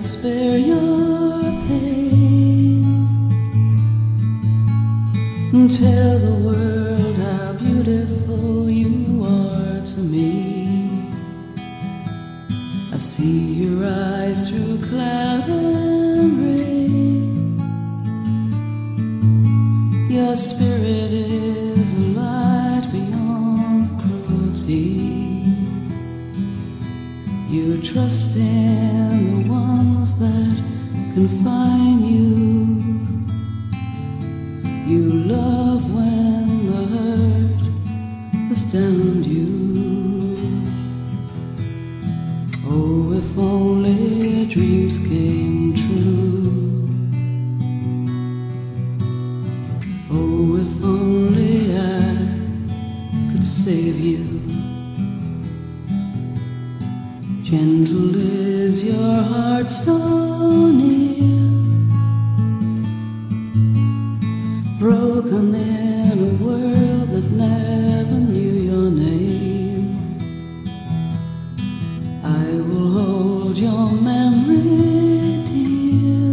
would spare your pain, tell the world how beautiful you are to me. I see your eyes through cloud and rain. Your spirit is a light beyond the cruelty. You trust in the ones that confine you. You love when the hurt astounds you. Oh, if only dreams came true. Oh, if only I could save you. Gentle is your heart so near, broken in a world that never knew your name. I will hold your memory dear,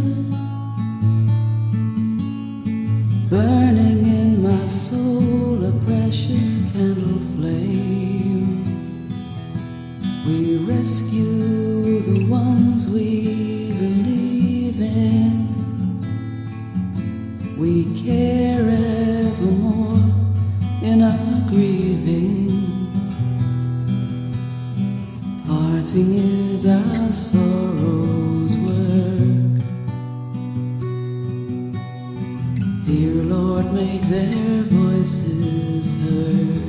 burning in my soul a precious candle flame. We rescue the ones we believe in. We care evermore in our grieving. Parting is our sorrow's work. Dear Lord, make their voices heard.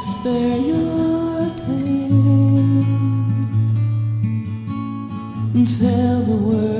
Spare your pain and tell the world